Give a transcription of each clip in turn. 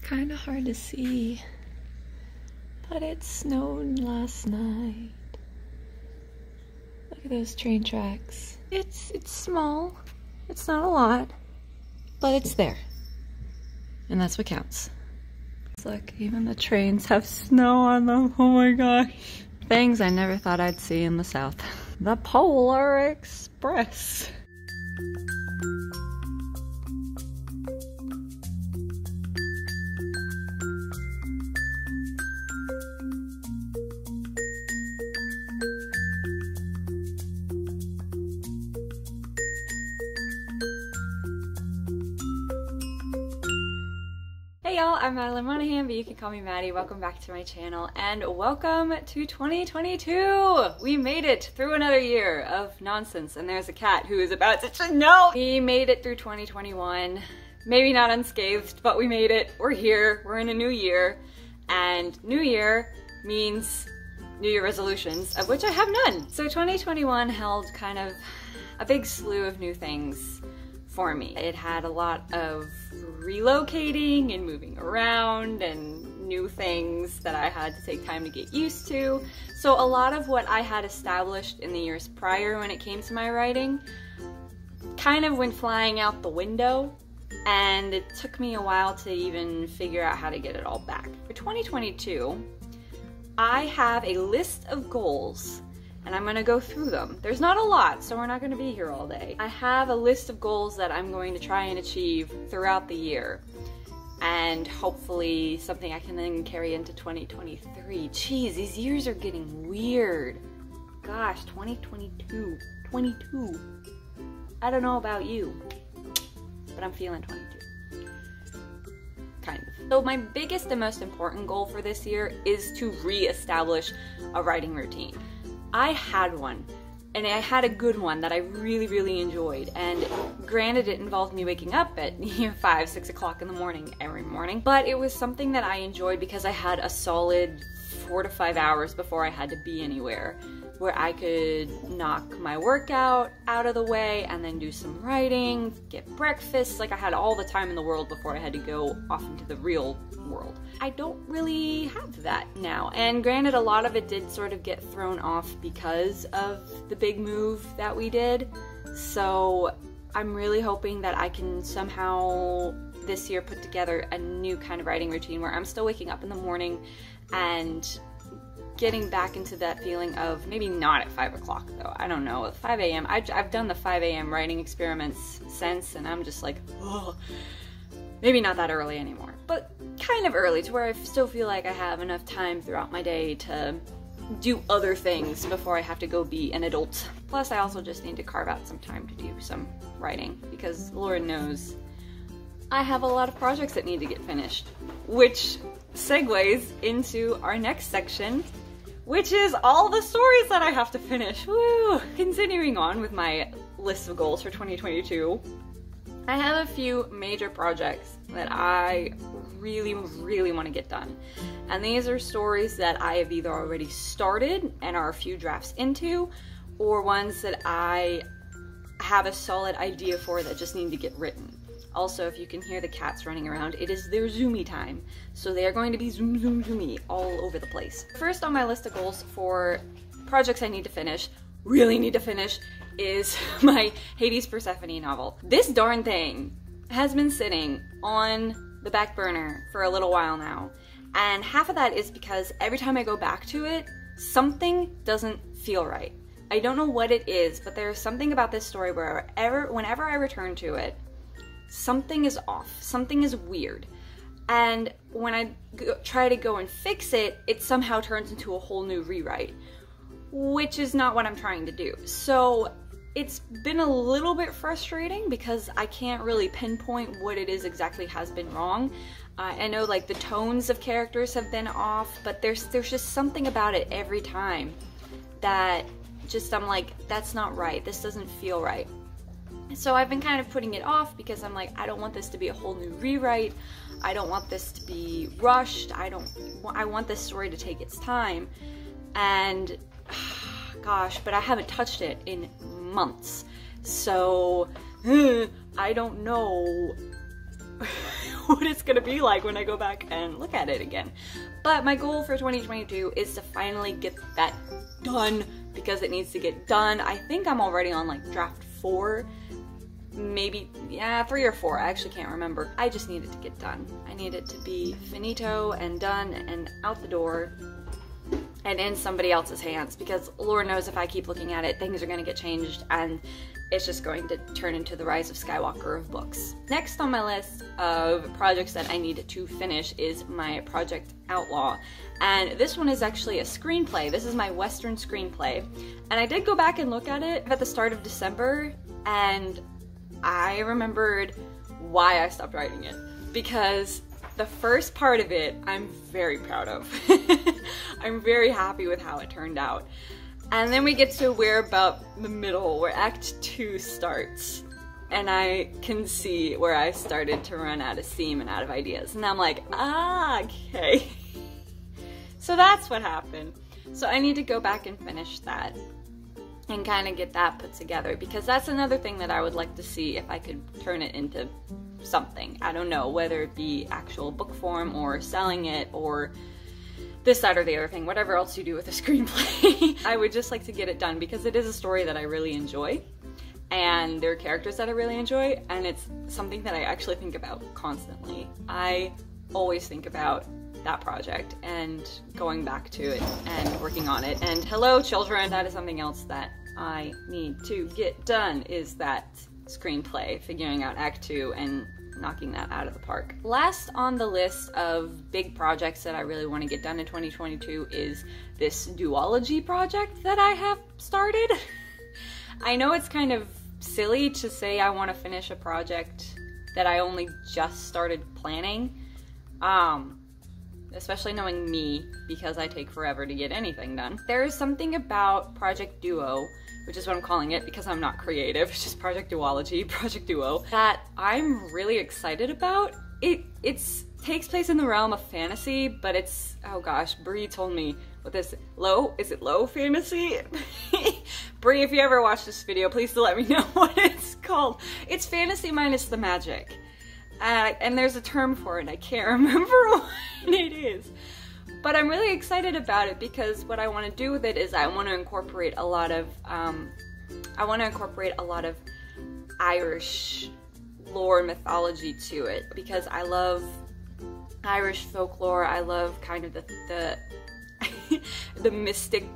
It's kind of hard to see, but it snowed last night. Look at those train tracks. It's small. It's not a lot, but it's there. And that's what counts. Look, even the trains have snow on them. Oh my gosh. Things I never thought I'd see in the South. The Polar Express. I'm Madeline Monaghan, but you can call me Maddie. Welcome back to my channel and welcome to 2022! We made it through another year of nonsense, and there's a cat who is about to know! We made it through 2021. Maybe not unscathed, but we made it. We're here. We're in a new year. And new year means new year resolutions, of which I have none. So 2021 held kind of a big slew of new things for me. It had a lot of relocating and moving around and new things that I had to take time to get used to. So a lot of what I had established in the years prior when it came to my writing kind of went flying out the window, and it took me a while to even figure out how to get it all back. For 2022, I have a list of goals, and I'm gonna go through them. There's not a lot, so we're not gonna be here all day. I have a list of goals that I'm going to try and achieve throughout the year, and hopefully something I can then carry into 2023. Jeez, these years are getting weird. Gosh, 2022. I don't know about you, but I'm feeling 22, kind of. So my biggest and most important goal for this year is to reestablish a writing routine. I had one, and I had a good one that I really enjoyed, and granted it involved me waking up at 5-6 o'clock in the morning every morning, but it was something that I enjoyed because I had a solid 4 to 5 hours before I had to be anywhere where I could knock my workout out of the way and then do some writing, get breakfast. Like, I had all the time in the world before I had to go off into the real world. I don't really have that now. And granted, a lot of it did sort of get thrown off because of the big move that we did. So I'm really hoping that I can somehow this year put together a new kind of writing routine where I'm still waking up in the morning and getting back into that feeling of, maybe not at 5 o'clock though, I don't know, at 5 a.m. I've done the 5 a.m. writing experiments since, and I'm just like, oh, maybe not that early anymore, but kind of early to where I still feel like I have enough time throughout my day to do other things before I have to go be an adult. Plus I also just need to carve out some time to do some writing, because Lord knows I have a lot of projects that need to get finished, which segues into our next section, which is all the stories that I have to finish. Woo! Continuing on with my list of goals for 2022, I have a few major projects that I really want to get done. And these are stories that I have either already started and are a few drafts into, or ones that I have a solid idea for that just need to get written. Also, if you can hear the cats running around, it is their zoomy time. So they are going to be zoom, zoom, zoomy all over the place. First on my list of goals for projects I need to finish, really need to finish, is my Hades Persephone novel. This darn thing has been sitting on the back burner for a little while now. And half of that is because every time I go back to it, something doesn't feel right. I don't know what it is, but there's something about this story where whenever I return to it, something is off, something is weird. And when I try to go and fix it, it somehow turns into a whole new rewrite, which is not what I'm trying to do. So it's been a little bit frustrating because I can't really pinpoint what it is exactly has been wrong. I know, like, the tones of characters have been off, but there's just something about it every time that just, I'm like, that's not right, this doesn't feel right. So I've been kind of putting it off because I'm like, I don't want this to be a whole new rewrite. I don't want this to be rushed. I want this story to take its time. And gosh, but I haven't touched it in months. So I don't know what it's gonna be like when I go back and look at it again. But my goal for 2022 is to finally get that done because it needs to get done. I think I'm already on like draft 4, maybe, yeah, 3 or 4, I actually can't remember. I just need it to get done. I need it to be finito and done and out the door and in somebody else's hands, because Lord knows if I keep looking at it, things are gonna get changed and it's just going to turn into the Rise of Skywalker of books. Next on my list of projects that I need to finish is my Project Outlaw. And this one is actually a screenplay. This is my Western screenplay. And I did go back and look at it at the start of December, and I remembered why I stopped writing it. Because the first part of it, I'm very proud of. I'm very happy with how it turned out. And then we get to where about the middle, where Act 2 starts. And I can see where I started to run out of steam and out of ideas. And I'm like, ah, okay. So that's what happened. So I need to go back and finish that and kind of get that put together, because that's another thing that I would like to see if I could turn it into something. I don't know, whether it be actual book form or selling it or this, that, or the other thing, whatever else you do with a screenplay. I would just like to get it done because it is a story that I really enjoy and there are characters that I really enjoy, and it's something that I actually think about constantly. I always think about that project and going back to it and working on it. And hello children, that is something else that I need to get done, is that screenplay, figuring out Act 2 and knocking that out of the park. Last on the list of big projects that I really want to get done in 2022 is this duology project that I have started. I know it's kind of silly to say I want to finish a project that I only just started planning, especially knowing me, because I take forever to get anything done. There is something about Project Duo, which is what I'm calling it because I'm not creative, it's just Project Duology, Project Duo, that I'm really excited about. It takes place in the realm of fantasy, but it's, oh gosh, Bree told me what this, low? Is it low fantasy? Bree, if you ever watch this video, please let me know what it's called. It's fantasy minus the magic. And there's a term for it, I can't remember what it is. But I'm really excited about it because what I want to do with it is I want to incorporate a lot of, Irish lore mythology to it, because I love Irish folklore. I love kind of the the mystic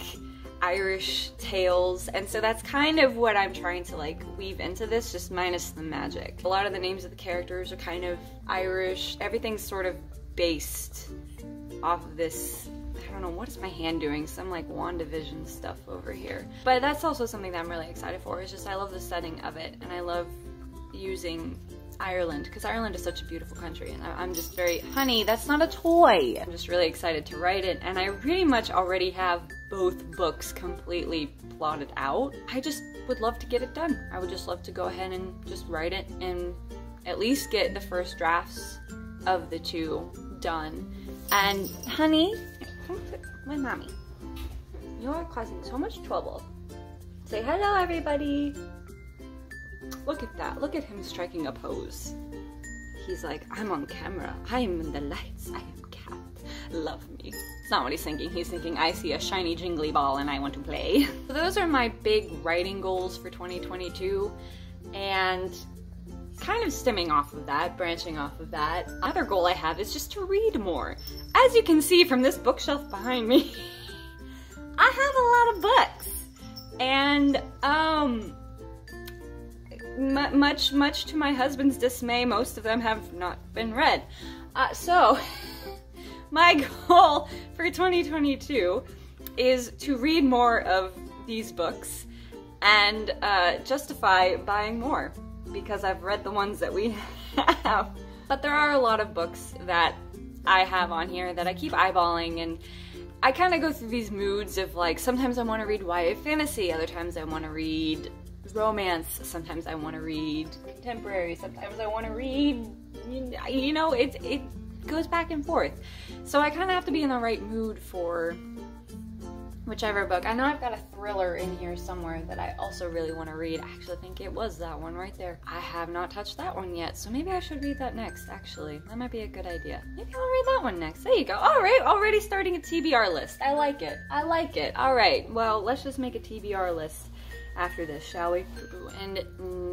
Irish tales, and so that's kind of what I'm trying to like weave into this, just minus the magic. A lot of the names of the characters are kind of Irish. Everything's sort of based off of this, I don't know, what is my hand doing? Some like WandaVision stuff over here. But that's also something that I'm really excited for. It's just I love the setting of it, and I love using Ireland, because Ireland is such a beautiful country, and I'm just very, honey, that's not a toy. I'm just really excited to write it, and I pretty much already have both books completely plotted out. I just would love to get it done. I would just love to go ahead and just write it and at least get the first drafts of the two done. And honey, my mommy, you are causing so much trouble. Say hello, everybody. Look at that. Look at him striking a pose. He's like, I'm on camera. I'm in the lights. I am cat. Love me. It's not what he's thinking. He's thinking, I see a shiny jingly ball and I want to play. So those are my big writing goals for 2022. And kind of stemming off of that, branching off of that, another goal I have is just to read more. As you can see from this bookshelf behind me, I have a lot of books. And, much to my husband's dismay, most of them have not been read. So my goal for 2022 is to read more of these books and justify buying more, because I've read the ones that we have. But there are a lot of books that I have on here that I keep eyeballing, and I kind of go through these moods of like, sometimes I want to read YA fantasy, other times I want to read romance, sometimes I want to read contemporary, sometimes I want to read, you know, it goes back and forth. So I kind of have to be in the right mood for whichever book. I know I've got a thriller in here somewhere that I also really want to read. I actually think it was that one right there. I have not touched that one yet, so maybe I should read that next, actually. That might be a good idea. Maybe I'll read that one next. There you go. All right, already starting a TBR list. I like it. I like it. All right, well, let's just make a TBR list after this, shall we? And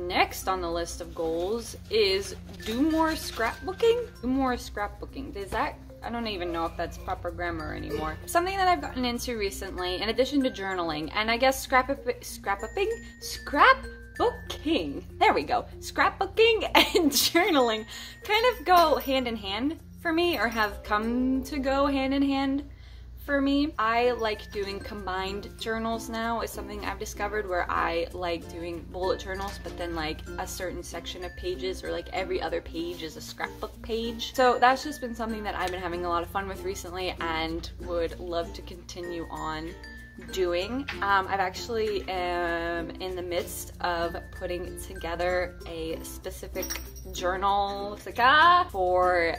next on the list of goals is do more scrapbooking? Do more scrapbooking. Does that... I don't even know if that's proper grammar anymore. Something that I've gotten into recently, in addition to journaling, and I guess scrapbooking, there we go. Scrapbooking and journaling kind of go hand in hand for me, or have come to go hand in hand for me. I like doing combined journals now. It's something I've discovered where I like doing bullet journals, but then like a certain section of pages, or like every other page is a scrapbook page. So that's just been something that I've been having a lot of fun with recently and would love to continue on doing. I've actually am in the midst of putting together a specific journal for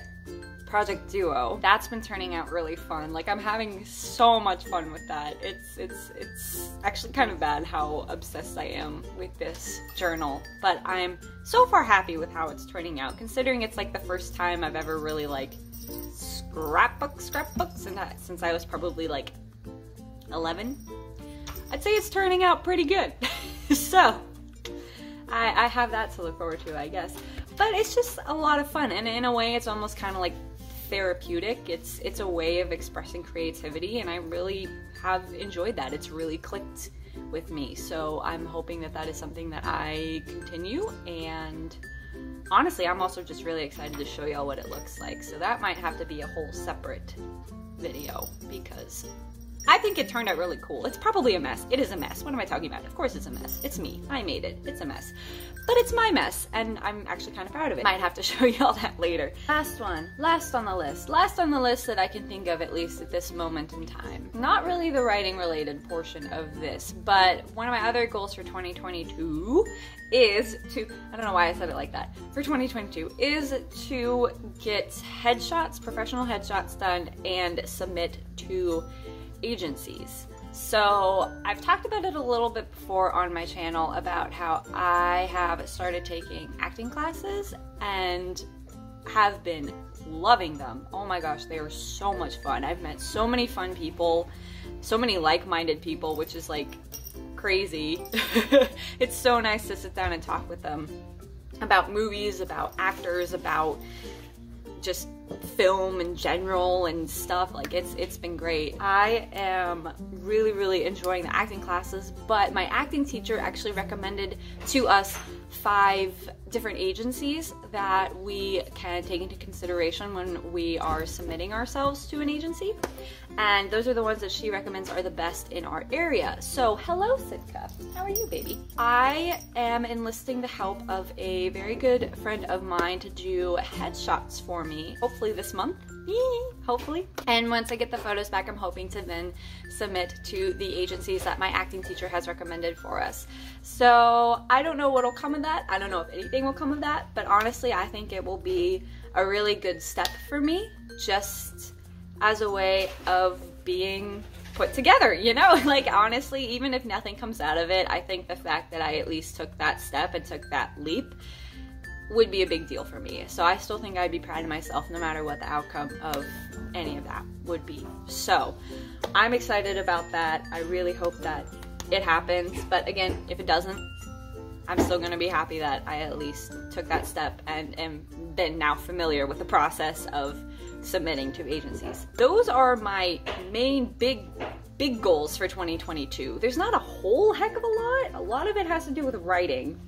Project Duo. That's been turning out really fun. Like, I'm having so much fun with that. It's actually kind of bad how obsessed I am with this journal, but I'm so far happy with how it's turning out, considering it's like the first time I've ever really like scrapbooked, and since I was probably like 11. I'd say it's turning out pretty good. So I have that to look forward to, I guess. But it's just a lot of fun, and in a way it's almost kind of like therapeutic. It's a way of expressing creativity, and I really have enjoyed that. It's really clicked with me, so I'm hoping that that is something that I continue. And honestly, I'm also just really excited to show y'all what it looks like, so that might have to be a whole separate video, because I think it turned out really cool. It's probably a mess. It is a mess. What am I talking about? Of course it's a mess. It's me. I made it. It's a mess. But it's my mess, and I'm actually kind of proud of it. Might have to show y'all that later. Last one. Last on the list. Last on the list that I can think of, at least at this moment in time. Not really the writing-related portion of this, but one of my other goals for 2022 is to, I don't know why I said it like that, for 2022 is to get headshots, professional headshots done and submit to agencies. So I've talked about it a little bit before on my channel about how I have started taking acting classes and have been loving them. Oh my gosh, they are so much fun. I've met so many fun people, so many like-minded people, which is like crazy. It's so nice to sit down and talk with them about movies, about actors, about just film in general and stuff. Like, it's been great. I am really enjoying the acting classes, but my acting teacher actually recommended to us 5 different agencies that we can take into consideration when we are submitting ourselves to an agency, and those are the ones that she recommends are the best in our area. So hello Sitka, how are you, baby? I am enlisting the help of a very good friend of mine to do headshots for me, hopefully this month. Hopefully. And once I get the photos back, I'm hoping to then submit to the agencies that my acting teacher has recommended for us. So I don't know what'll come of that. I don't know if anything will come of that, but honestly, I think it will be a really good step for me, just as a way of being put together, you know? Like, honestly, even if nothing comes out of it, I think the fact that I at least took that step and took that leap would be a big deal for me. So I still think I'd be proud of myself no matter what the outcome of any of that would be. So I'm excited about that. I really hope that it happens. But again, if it doesn't, I'm still gonna be happy that I at least took that step and am then now familiar with the process of submitting to agencies. Those are my main big goals for 2022. There's not a whole heck of a lot. A lot of it has to do with writing,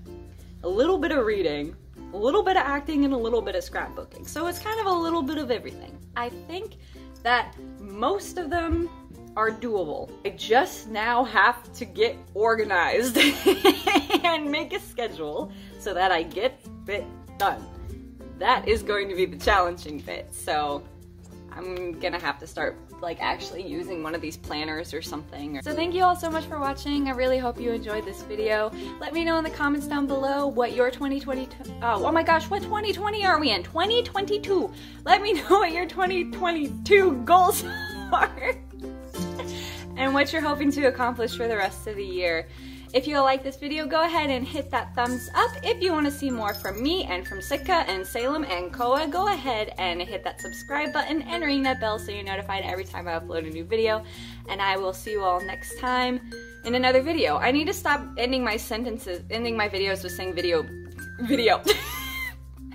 a little bit of reading, a little bit of acting, and a little bit of scrapbooking. So it's kind of a little bit of everything. I think that most of them are doable. I just now have to get organized and make a schedule so that I get it done. That is going to be the challenging bit. So I'm gonna have to start like actually using one of these planners or something. So thank you all so much for watching. I really hope you enjoyed this video. Let me know in the comments down below what your 2022, oh my gosh, what 2020 are we in? 2022. Let me know what your 2022 goals are. and what you're hoping to accomplish for the rest of the year. If you like this video, go ahead and hit that thumbs up. If you want to see more from me and from Sitka and Salem and Koa, go ahead and hit that subscribe button and ring that bell so you're notified every time I upload a new video. And I will see you all next time in another video. I need to stop ending my videos with saying video.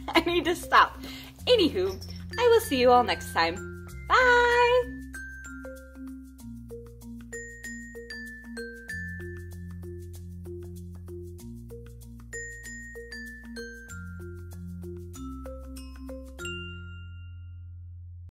I need to stop. Anywho, I will see you all next time. Bye!